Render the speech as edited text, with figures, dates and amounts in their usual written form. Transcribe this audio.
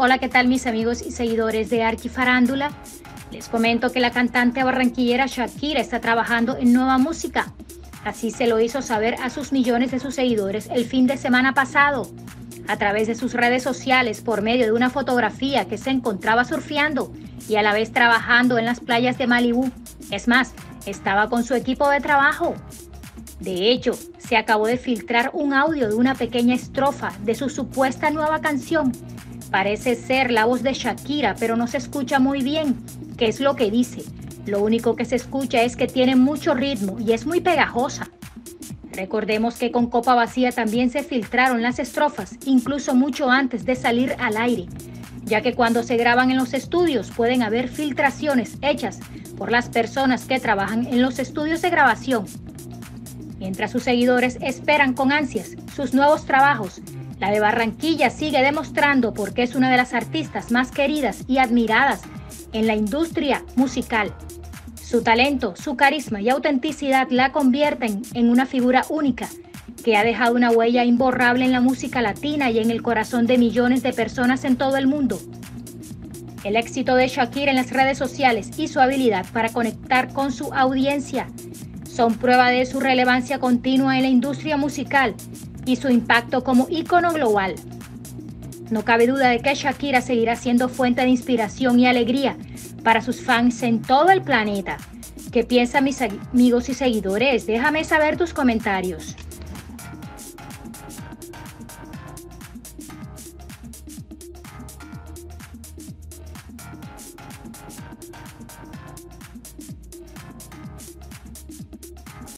Hola, ¿qué tal mis amigos y seguidores de Archie Farándula? Les comento que la cantante barranquillera Shakira está trabajando en nueva música. Así se lo hizo saber a sus millones de sus seguidores el fin de semana pasado, a través de sus redes sociales, por medio de una fotografía que se encontraba surfeando y a la vez trabajando en las playas de Malibú. Es más, estaba con su equipo de trabajo. De hecho, se acabó de filtrar un audio de una pequeña estrofa de su supuesta nueva canción. Parece ser la voz de Shakira, pero no se escucha muy bien qué es lo que dice. Lo único que se escucha es que tiene mucho ritmo y es muy pegajosa. Recordemos que con Copa Vacía también se filtraron las estrofas, incluso mucho antes de salir al aire, ya que cuando se graban en los estudios pueden haber filtraciones hechas por las personas que trabajan en los estudios de grabación. Mientras sus seguidores esperan con ansias sus nuevos trabajos, la de Barranquilla sigue demostrando por qué es una de las artistas más queridas y admiradas en la industria musical. Su talento, su carisma y autenticidad la convierten en una figura única que ha dejado una huella imborrable en la música latina y en el corazón de millones de personas en todo el mundo. El éxito de Shakira en las redes sociales y su habilidad para conectar con su audiencia son prueba de su relevancia continua en la industria musical y su impacto como ícono global. No cabe duda de que Shakira seguirá siendo fuente de inspiración y alegría para sus fans en todo el planeta. ¿Qué piensan mis amigos y seguidores? Déjame saber tus comentarios.